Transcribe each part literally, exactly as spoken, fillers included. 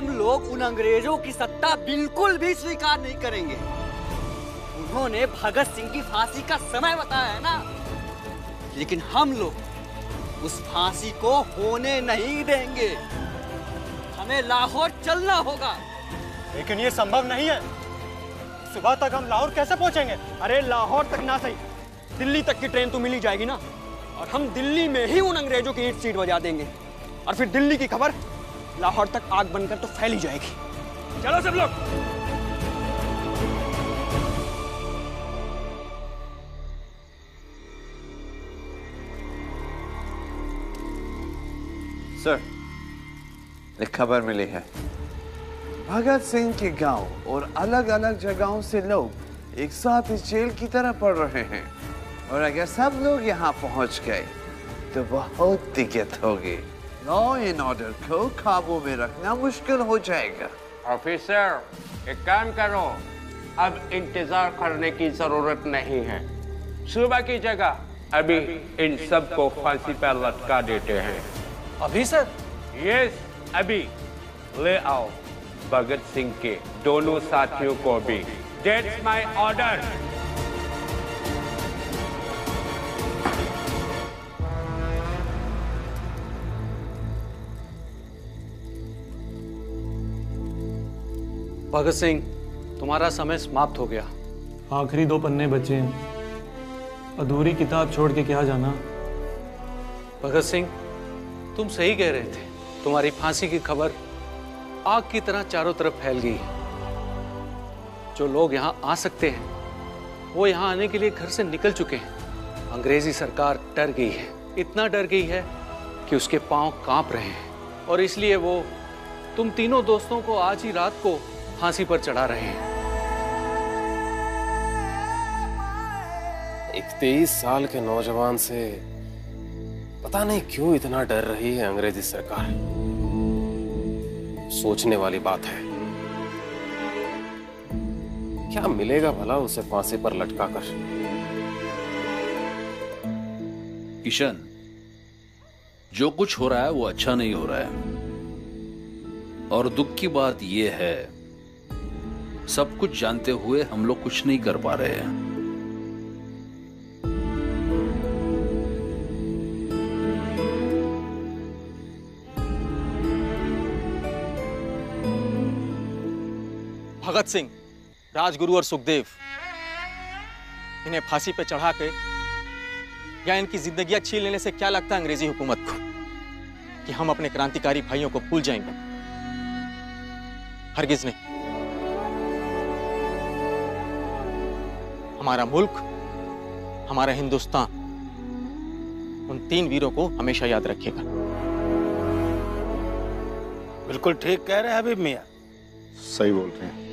हम लोग उन अंग्रेजों की सत्ता बिल्कुल भी स्वीकार नहीं करेंगे। उन्होंने भगत सिंह की फांसी का समय बताया है ना, लेकिन हम लोग उस फांसी को होने नहीं देंगे। हमें लाहौर चलना होगा। लेकिन ये संभव नहीं है। सुबह तक हम लाहौर कैसे पहुंचेंगे? अरे लाहौर तक ना सही, दिल्ली तक की ट्रेन तो मिल ही जाएगी ना, और हम दिल्ली में ही उन अंग्रेजों की ईंट सीट बजा देंगे, और फिर दिल्ली की खबर लाहौर तक आग बनकर तो फैली जाएगी। चलो सब लोग। सर, एक खबर मिली है, भगत सिंह के गांव और अलग अलग जगहों से लोग एक साथ इस जेल की तरह पड़ रहे हैं, और अगर सब लोग यहाँ पहुँच गए तो बहुत दिक्कत होगी। लॉ एंड ऑर्डर को काबू में रखना मुश्किल हो जाएगा। ऑफिसर, एक काम करो, अब इंतजार करने की जरूरत नहीं है। सुबह की जगह अभी इन सब को फांसी पर लटका देते हैं। अभी सर? यस, अभी। ले आओ भगत सिंह के दोनों साथियों को भी। That's my order. Bhagat Singh, तुम्हारा समय समाप्त हो गया। आखिरी दो पन्ने बचे हैं। अधूरी किताब छोड़ के क्या जाना। भगत सिंह, तुम सही कह रहे थे। तुम्हारी फांसी की खबर आग की तरह चारों तरफ फैल गई है। जो लोग यहाँ आ सकते हैं वो यहाँ आने के लिए घर से निकल चुके हैं। अंग्रेजी सरकार डर गई है, इतना डर गई है कि उसके पांव कांप रहे हैं, और इसलिए वो तुम तीनों दोस्तों को आज ही रात को फांसी पर चढ़ा रहे हैं। एक तेईस साल के नौजवान से पता नहीं क्यों इतना डर रही है अंग्रेजी सरकार। सोचने वाली बात है, क्या मिलेगा भला उसे फांसी पर लटका कर। किशन, जो कुछ हो रहा है वो अच्छा नहीं हो रहा है, और दुख की बात यह है सब कुछ जानते हुए हम लोग कुछ नहीं कर पा रहे हैं। भगत सिंह, राजगुरु और सुखदेव, इन्हें फांसी पे चढ़ा के या इनकी जिंदगियां छीन लेने से क्या लगता है अंग्रेजी हुकूमत को कि हम अपने क्रांतिकारी भाइयों को भूल जाएंगे? हरगिज नहीं। हमारा मुल्क, हमारा हिंदुस्तान उन तीन वीरों को हमेशा याद रखेगा। बिल्कुल ठीक कह रहे हैं हबीब मियां। सही बोल रहे हैं।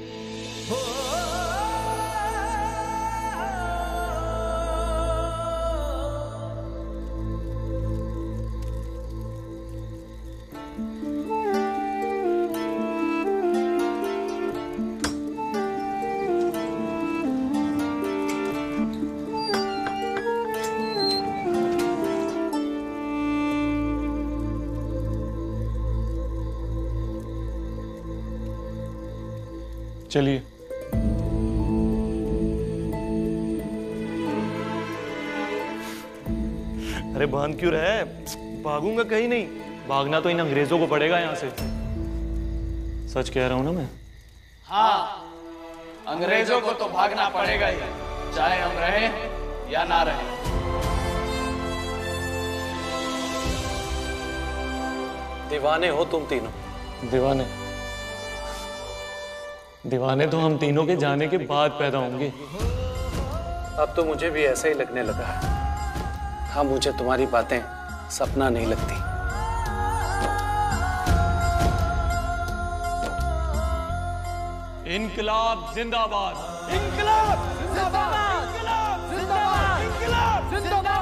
चलिए। अरे बांध क्यों रहा है? भागूंगा कहीं नहीं। भागना तो इन अंग्रेजों को पड़ेगा यहां से। सच कह रहा हूं ना मैं? हाँ, अंग्रेजों को तो भागना पड़ेगा ही, चाहे हम रहे या ना रहे। दीवाने हो तुम तीनों। दीवाने दीवाने तो हम तीनों के जाने के बाद पैदा होंगे। अब तो मुझे भी ऐसा ही लगने लगा है। हाँ, मुझे तुम्हारी बातें सपना नहीं लगती। इंक़लाब ज़िंदाबाद। इंक़लाब ज़िंदाबाद। इंक़लाब ज़िंदाबाद। इंक़लाब ज़िंदाबाद।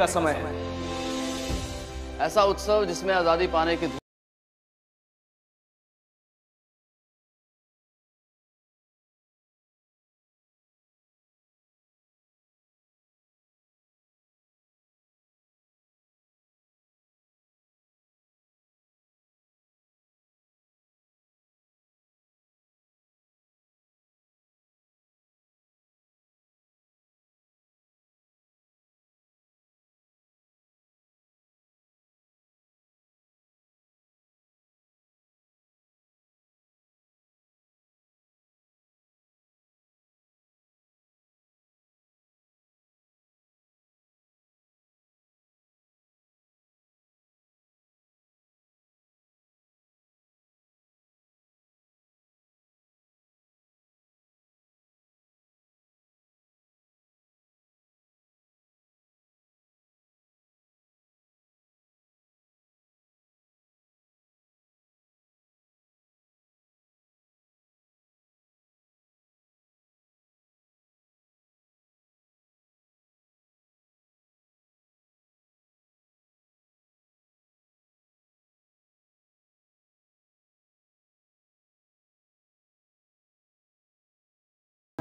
का समय है, ऐसा उत्सव जिसमें आजादी पाने की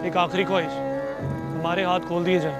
एक आखिरी ख्वाहिश, हमारे हाथ खोल दिए जाएं।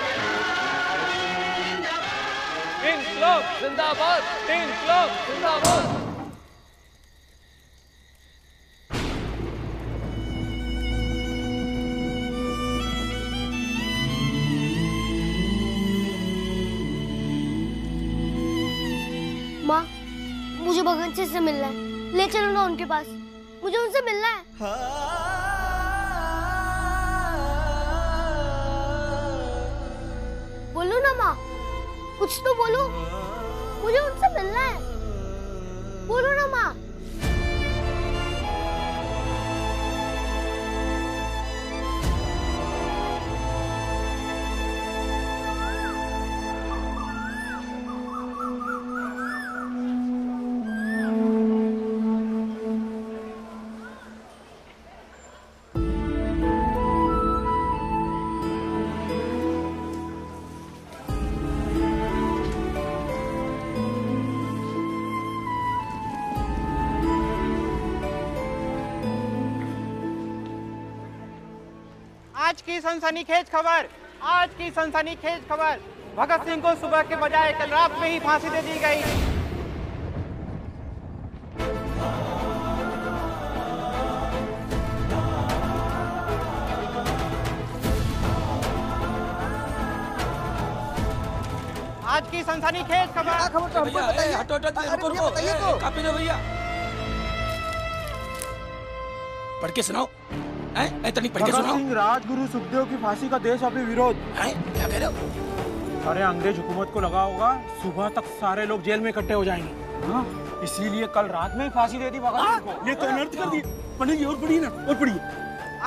इंक़लाब ज़िन्दाबाद। इंक़लाब ज़िन्दाबाद। इंक़लाब ज़िन्दाबाद। माँ, मुझे भगत सिंह से मिलना है, ले चलो ना उनके पास, मुझे उनसे मिलना है। बोलो ना माँ, कुछ तो बोलो, मुझे उनसे मिलना है, बोलो ना माँ। आज की सनसनीखेज खबर, आज की सनसनीखेज खबर, भगत सिंह को सुबह के बजाय कल रात में ही फांसी दे दी गई। आज की सनसनीखेज खबर, खबर तो हमको बताइए, हटो हटो बताइए तो, काफी ना भैया, पढ़ के सुनाओ। भगत सिंह राजगुरु सुखदेव की फांसी का देशव्यापी विरोध। क्या कह रहे हो? अरे अंग्रेज हुकूमत को लगा होगा, सुबह तक सारे लोग जेल में इकट्ठे हो जाएंगे, इसीलिए कल रात में फांसी दे दी भगत सिंह को। ये तो अनर्थ कर दिए। पढ़िए और पढ़िए ना, और पढ़िए।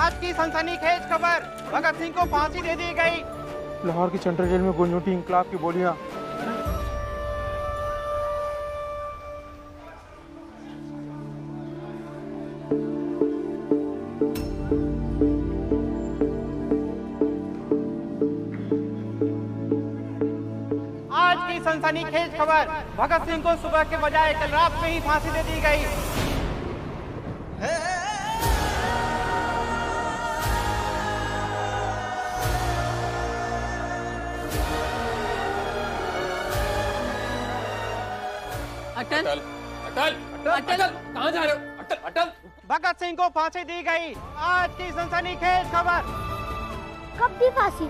आज की सनसनीखेज खबर, भगत सिंह को फांसी दे दी गयी। लाहौर की सेंट्रल जेल में गूंजी उठी इंक़लाब की बोलियां। आज की सनसनीखेज खबर, भगत सिंह को सुबह के बजाय कल रात में ही फांसी दे दी गई। अटल अटल अटल अटल, अटल कहाँ जा रहे हो? अटल अटल भगत सिंह को फांसी दी गई। आज की सनसनीखेज खबर। कब दी फांसी?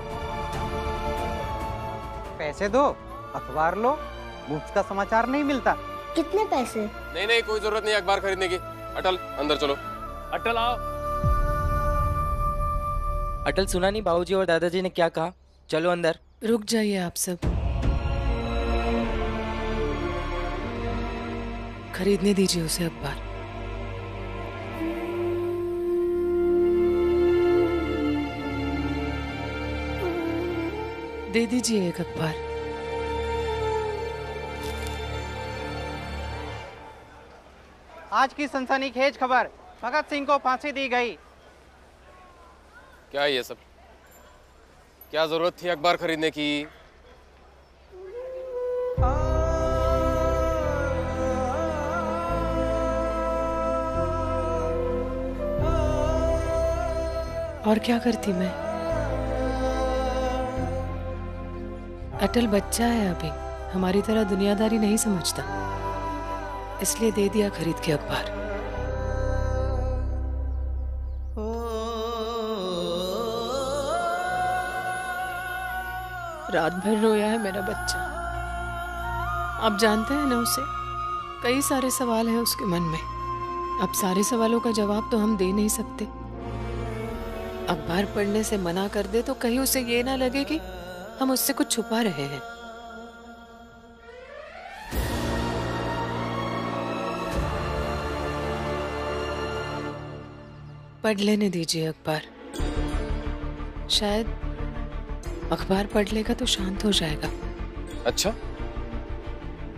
पैसे दो, अखबार लो, मुफ्त का समाचार नहीं मिलता। कितने पैसे? नहीं नहीं, कोई जरूरत नहीं अखबार खरीदने की। अटल अंदर चलो। अटल आओ। अटल सुना नहीं बाबूजी और दादाजी ने क्या कहा? चलो अंदर। रुक जाइए आप सब, खरीदने दीजिए उसे अखबार। दे दीजिए एक अखबार। आज की सनसनीखेज खबर, भगत सिंह को फांसी दी गई। क्या ये सब? क्या जरूरत थी अखबार खरीदने की? और क्या करती मैं? अटल बच्चा है अभी, हमारी तरह दुनियादारी नहीं समझता, इसलिए दे दिया खरीद के अखबार। रात भर रोया है मेरा बच्चा। आप जानते हैं ना उसे, कई सारे सवाल हैं उसके मन में। अब सारे सवालों का जवाब तो हम दे नहीं सकते। अखबार पढ़ने से मना कर दे तो कहीं उसे ये ना लगे कि हम उससे कुछ छुपा रहे हैं। पढ़ लेने दीजिए अखबार, शायद अखबार पढ़ लेगा तो शांत हो जाएगा। अच्छा,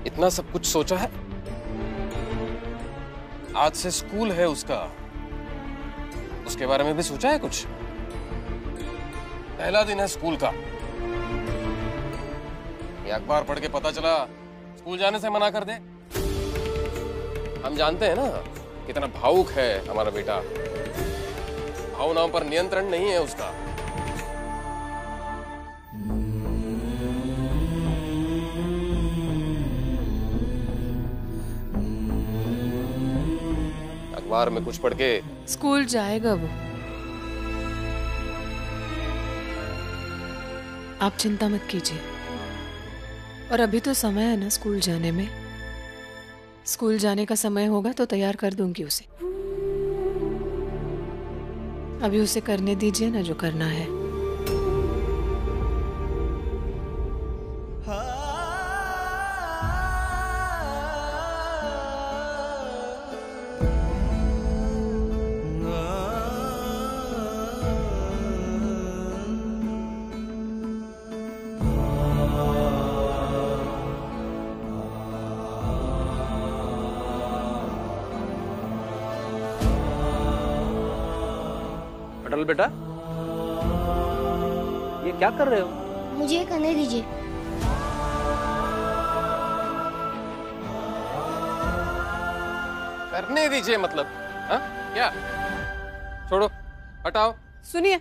इतना सब कुछ सोचा है? आज से स्कूल है उसका, उसके बारे में भी सोचा है कुछ? पहला दिन है स्कूल का, अखबार पढ़ के पता चला स्कूल जाने से मना कर दे। हम जानते हैं ना कितना भावुक है हमारा बेटा, भावनाओं पर नियंत्रण नहीं है उसका। अखबार में कुछ पढ़ के स्कूल जाएगा वो, आप चिंता मत कीजिए। और अभी तो समय है ना स्कूल जाने में, स्कूल जाने का समय होगा तो तैयार कर दूंगी उसे। अभी उसे करने दीजिए ना जो करना है। अटल बेटा, ये क्या कर रहे हो? मुझे करने दीजिए। करने दीजिए मतलब? हाँ क्या? छोड़ो, हटाओ। सुनिए,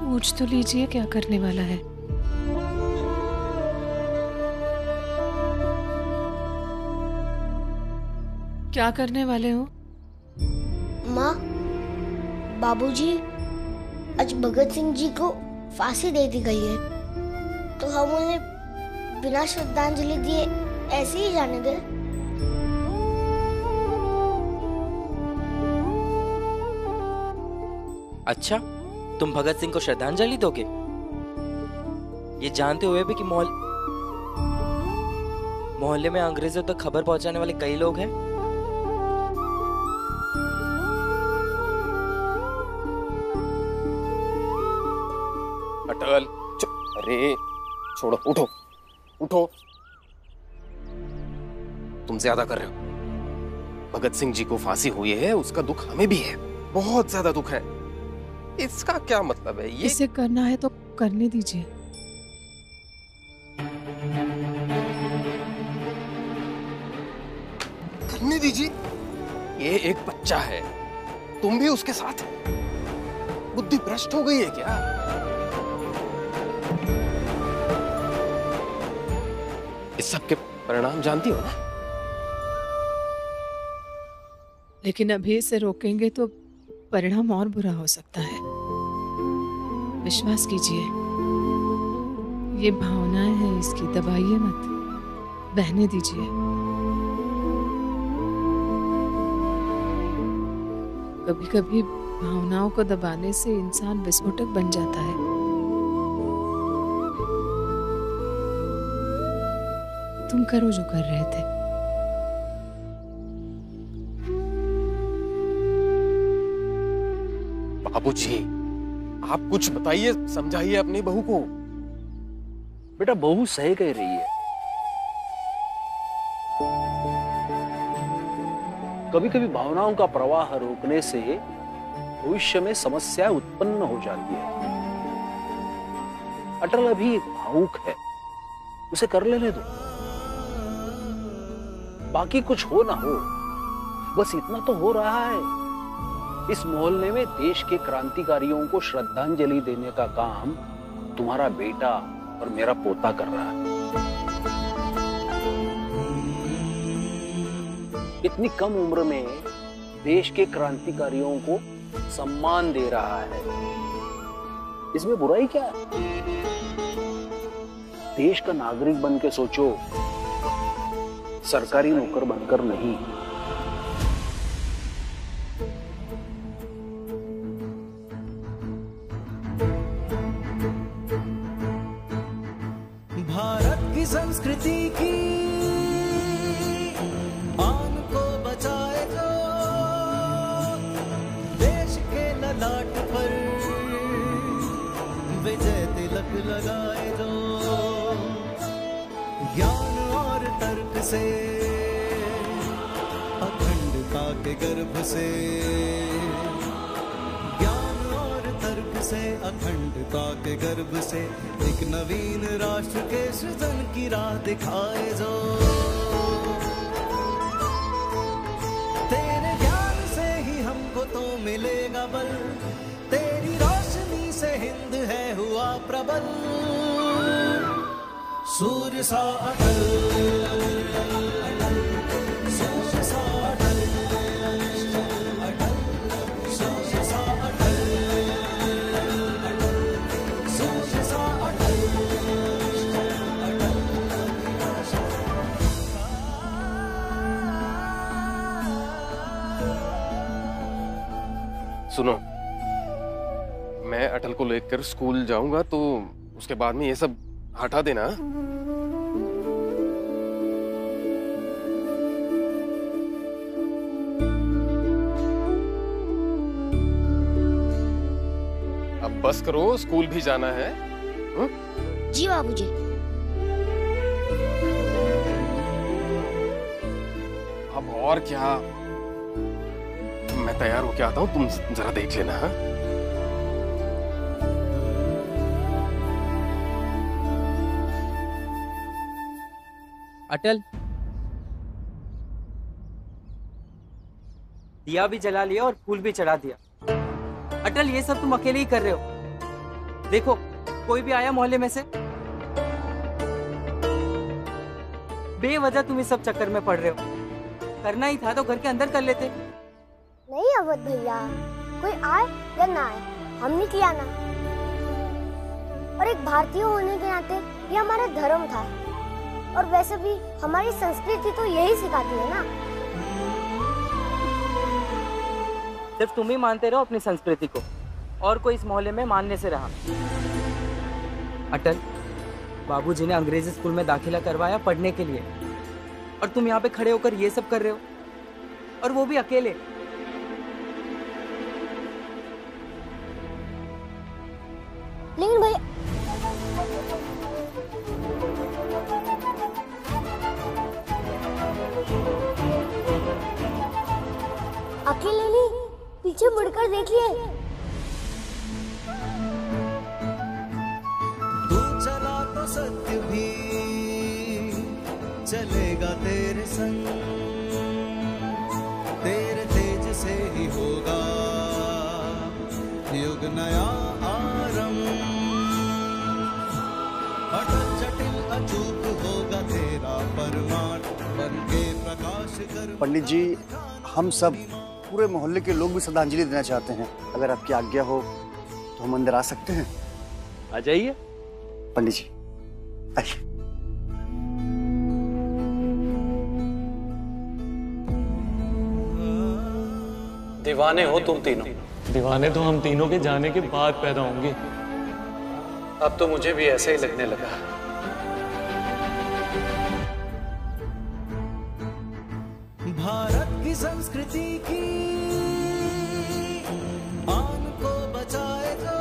पूछ तो लीजिए क्या करने वाला है। क्या करने वाले हो? माँ, बाबूजी, आज भगत सिंह जी को फांसी दे दी गई है, तो हम उन्हें बिना श्रद्धांजलि दिए ऐसे ही जाने दें? अच्छा, तुम भगत सिंह को श्रद्धांजलि दोगे, ये जानते हुए भी कि मोहल्ले मोहल्ले में अंग्रेजों तक खबर पहुंचाने वाले कई लोग हैं। अटल, अरे छोड़ो, उठो उठो, तुम ज्यादा कर रहे हो। भगत सिंह जी को फांसी हुई है, उसका दुख हमें भी है, बहुत ज्यादा दुख है। इसका क्या मतलब है? ये इसे करना है तो करने दीजिए। करने दीजिए। ये एक बच्चा है, तुम भी उसके साथ। बुद्धि भ्रष्ट हो गई है क्या? इस सब के परिणाम जानती हो ना? लेकिन अभी इसे रोकेंगे तो परिणाम और बुरा हो सकता है। विश्वास कीजिए, ये भावनाएं हैं इसकी, दबाइए मत, बहने दीजिए। कभी कभी भावनाओं को दबाने से इंसान विस्फोटक बन जाता है। तुम करो जो कर रहे थे। बाबूजी, आप कुछ बताइए, समझाइए अपनी बहू को। बेटा, बहू सही कह रही है। कभी कभी भावनाओं का प्रवाह रोकने से भविष्य में समस्याएं उत्पन्न हो जाती है। अटल अभी भावुक है, उसे कर लेने दो। बाकी कुछ हो ना हो, बस इतना तो हो रहा है। इस मोहल्ले में देश के क्रांतिकारियों को श्रद्धांजलि देने का काम तुम्हारा बेटा और मेरा पोता कर रहा है। इतनी कम उम्र में देश के क्रांतिकारियों को सम्मान दे रहा है, इसमें बुराई क्या है? देश का नागरिक बन के सोचो, सरकारी नौकर बनकर नहीं। संस्कृति की आन को बचाए जो देश के ललाट पर विजय तिलक लगाए जो ज्ञान और तर्क से अखंडता के गर्भ से से अखंडता के गर्भ से एक नवीन राष्ट्र के सृजन की राह दिखाए जो तेरे ज्ञान से ही हमको तो मिलेगा बल, तेरी रोशनी से हिंद है हुआ प्रबल। सूर्य सा अटल, सूर्य सा अटल, सूर्य सा अटल, सुनो, मैं अटल को लेकर स्कूल जाऊंगा तो उसके बाद में ये सब हटा देना। अब बस करो, स्कूल भी जाना है। हुँ? जी बाबूजी। अब और क्या, मैं तैयार होके आता हूँ, तुम जरा देख लेना। हा? अटल, दिया भी जला लिया और फूल भी चढ़ा दिया। अटल, ये सब तुम अकेले ही कर रहे हो। देखो, कोई भी आया मोहल्ले में से? बेवजह तुम इस सब चक्कर में पड़ रहे हो। करना ही था तो घर के अंदर कर लेते। नहीं अवध भैया, कोई आए या ना आए, हमने किया ना। और एक भारतीय होने के नाते ये हमारा धर्म था, और वैसे भी हमारी संस्कृति तो यही सिखाती है ना। सिर्फ तुम ही मानते रहो अपनी संस्कृति को। और कोई इस मोहल्ले में मानने से रहा। अटल, बाबूजी ने अंग्रेजी स्कूल में दाखिला करवाया पढ़ने के लिए, और तुम यहाँ पे खड़े होकर ये सब कर रहे हो, और वो भी अकेले। लेकिन भाई अकेले नहीं, पीछे मुड़कर देखिए। तू चला तो सत्य भी चलेगा तेरे संग, तेरे तेज से ही होगा युग नया आरंभ। अटल जटिल अचूक होगा तेरा परमार्थ बन के प्रकाश कर। पंडित जी, हम सब पूरे मोहल्ले के लोग भी श्रद्धांजलि देना चाहते हैं। अगर आपकी आज्ञा हो तो हम अंदर आ सकते हैं? आ जाइए पंडित जी, आइए। दीवाने हो तुम तीनों। दीवाने तो हम तीनों के जाने के बाद पैदा होंगे। अब तो मुझे भी ऐसे ही लगने लगा। भारत की संस्कृति की आन को बचाए जो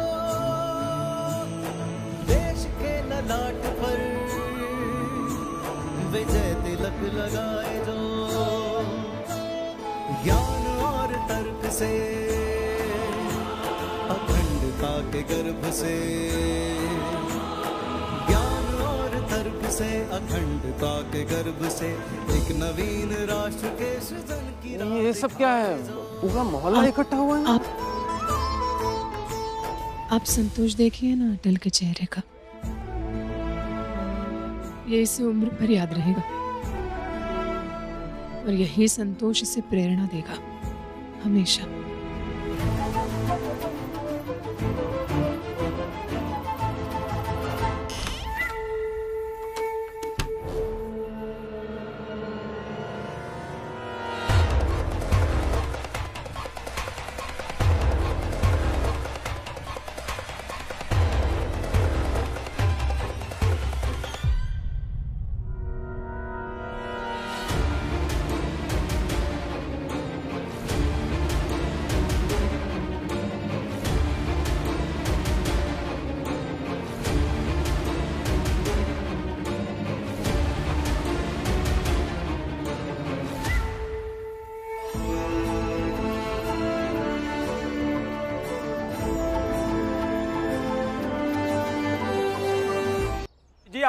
देश के ललाट पर विजय तिलक लगाए जो ज्ञान और तर्क से अखंडता के गर्भ से से अखंडता के गर्भ से एक नवीन राष्ट्र के सृजन की। ये सब क्या है? पूरा मोहल्ला इकट्ठा हुआ है। आप, आप संतोष देखिए ना अटल के चेहरे का, ये इसे उम्र भर याद रहेगा और यही संतोष इसे प्रेरणा देगा हमेशा।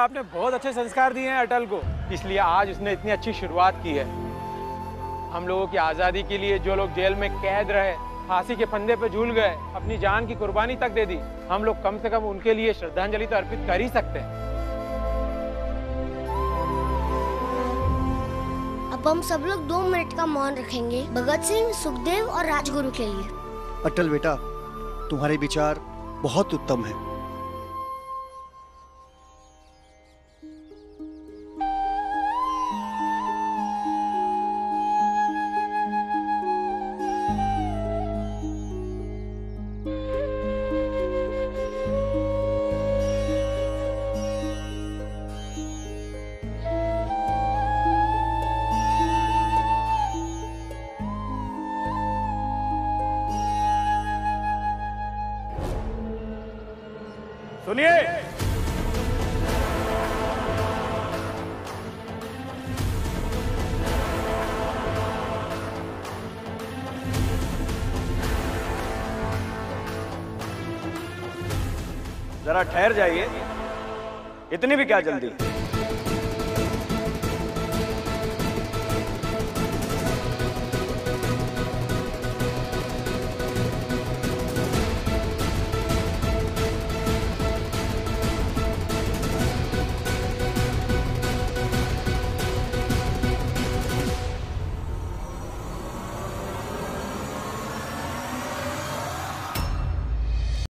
आपने बहुत अच्छे संस्कार दिए हैं अटल को, इसलिए आज उसने इतनी अच्छी शुरुआत की है। हम लोगों की आज़ादी के लिए जो लोग जेल में कैद रहे, फांसी के फंदे पर झूल गए, अपनी जान की कुर्बानी तक दे दी, हम लोग कम से कम उनके लिए श्रद्धांजलि तो अर्पित कर ही सकते हैं। अब हम सब लोग दो मिनट का मौन रखेंगे भगत सिंह, सुखदेव और राजगुरु के लिए। अटल बेटा, तुम्हारे विचार बहुत उत्तम है। सुनिए, जरा ठहर जाइए, इतनी भी क्या जल्दी।